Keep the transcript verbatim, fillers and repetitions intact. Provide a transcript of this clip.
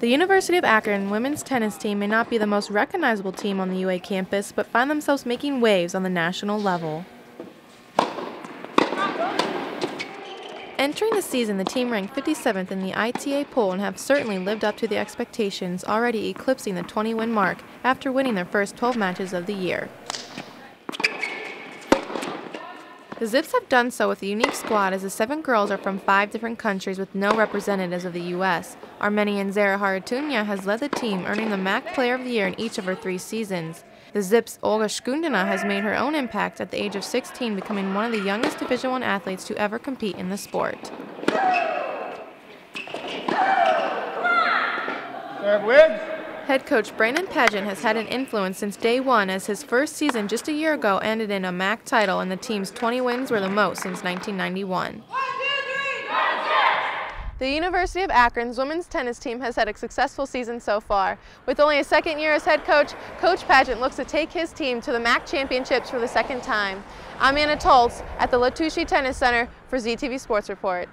The University of Akron women's tennis team may not be the most recognizable team on the U A campus, but find themselves making waves on the national level. Entering the season, the team ranked fifty-seventh in the I T A poll and have certainly lived up to the expectations, already eclipsing the twenty-win mark after winning their first twelve matches of the year. The Zips have done so with a unique squad, as the seven girls are from five different countries with no representatives of the U S Armenian Zara Haritunya has led the team, earning the M A C Player of the Year in each of her three seasons. The Zips' Olga Shkundina has made her own impact at the age of sixteen, becoming one of the youngest Division One athletes to ever compete in the sport. Head coach Brandon Pageant has had an influence since day one, as his first season just a year ago ended in a M A C title, and the team's twenty wins were the most since nineteen ninety-one. One, two, three, the University of Akron's women's tennis team has had a successful season so far. With only a second year as head coach, Coach Pageant looks to take his team to the M A C championships for the second time. I'm Anna Toltz at the Latouche Tennis Center for Z T V Sports Report.